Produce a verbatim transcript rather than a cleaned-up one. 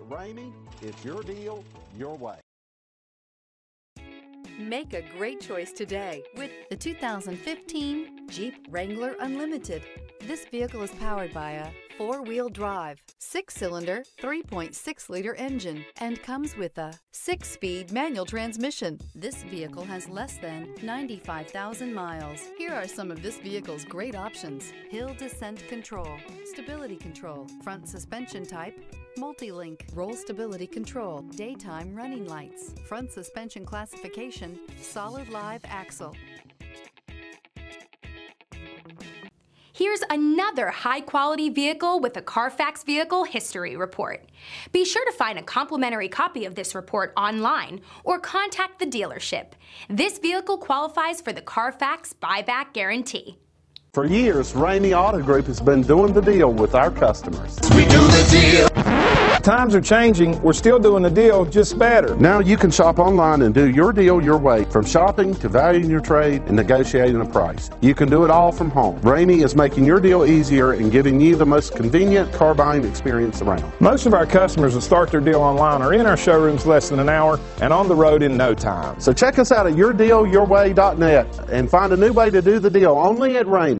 Ramey, it's your deal, your way. Make a great choice today with the two thousand fifteen Jeep Wrangler Unlimited. This vehicle is powered by a four-wheel drive, six-cylinder, three point six liter engine, and comes with a six-speed manual transmission. This vehicle has less than ninety-five thousand miles. Here are some of this vehicle's great options: hill descent control, stability control, front suspension type, multi-link, roll stability control, daytime running lights, front suspension classification, solid live axle. Here's another high-quality vehicle with a Carfax Vehicle History Report. Be sure to find a complimentary copy of this report online or contact the dealership. This vehicle qualifies for the Carfax Buyback Guarantee. For years, Ramey Auto Group has been doing the deal with our customers. We do the deal. Times are changing. We're still doing the deal, just better. Now you can shop online and do your deal your way, from shopping to valuing your trade and negotiating a price. You can do it all from home. Ramey is making your deal easier and giving you the most convenient car buying experience around. Most of our customers that start their deal online are in our showrooms less than an hour and on the road in no time. So check us out at your deal your way dot net and find a new way to do the deal only at Ramey.